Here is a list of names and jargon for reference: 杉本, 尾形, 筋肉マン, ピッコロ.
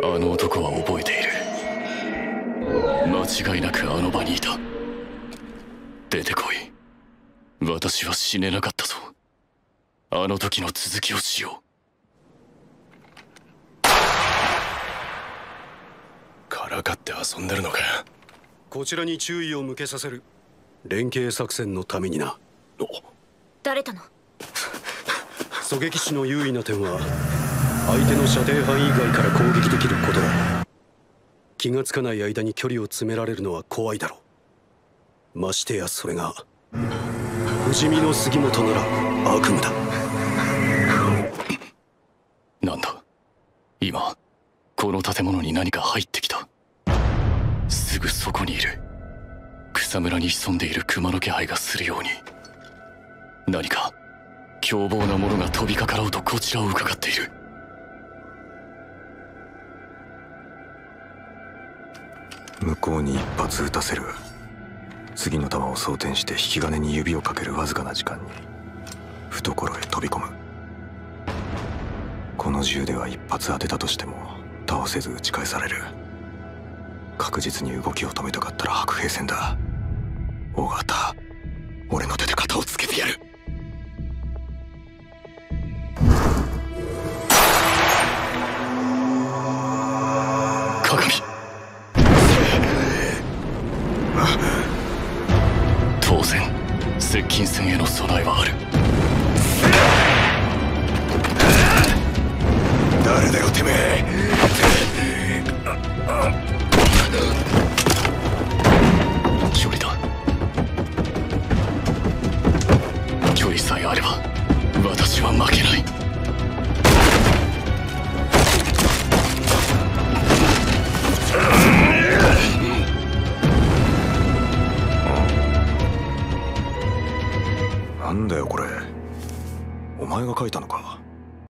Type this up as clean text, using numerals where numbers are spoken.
あの男は覚えている。間違いなくあの場にいた。出てこい。私は死ねなかったぞ。あの時の続きをしよう。からかって遊んでるのか。こちらに注意を向けさせる。連携作戦のためにな。誰との狙撃手の優位な点は、相手の射程範囲外から攻撃できることだ。気がつかない間に距離を詰められるのは怖いだろう。ましてやそれが不死身の杉本なら悪夢だ。なんだ、今この建物に何か入ってきた。すぐそこにいる。草むらに潜んでいる熊の気配がするように。何か凶暴なものが飛びかかろうとこちらをうかがっている。向こうに一発撃たせる。次の弾を装填して引き金に指をかけるわずかな時間に懐へ飛び込む。この銃では一発当てたとしても倒せず撃ち返される。確実に動きを止めたかったら白兵戦だ。尾形、俺の手で片をつけてやる。鏡。当然接近戦への備えはある。誰だよてめえ。距離だ。距離さえあれば私は負けない。なんだよこれ、お前が書いたのか。